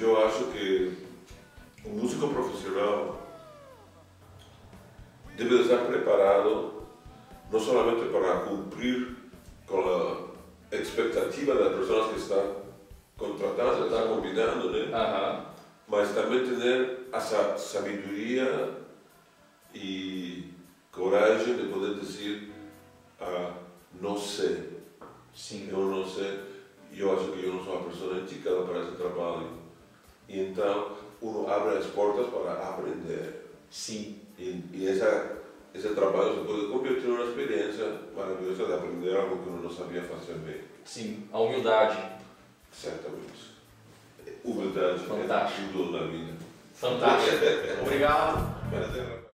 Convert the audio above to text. Io acho che un músico profesional deve estar preparado no solamente para cumplir con la expectativa de las personas que están contratadas, están combinando, ¿no? Mas también tener esa sabiduría y coraje de poder decir, ah, no sé, sim. Yo no sé, yo acho que yo no soy la persona indicada para ese trabajo. Y entonces uno abre las puertas para aprender. Sim. Y ese trabajo se puede convertir en una experiencia maravillosa de aprender algo que uno no sabía hacer bien. Sim, a humildade. Certamente. Humildade. Fantástico. É tudo na vida. Fantástico. Obrigado.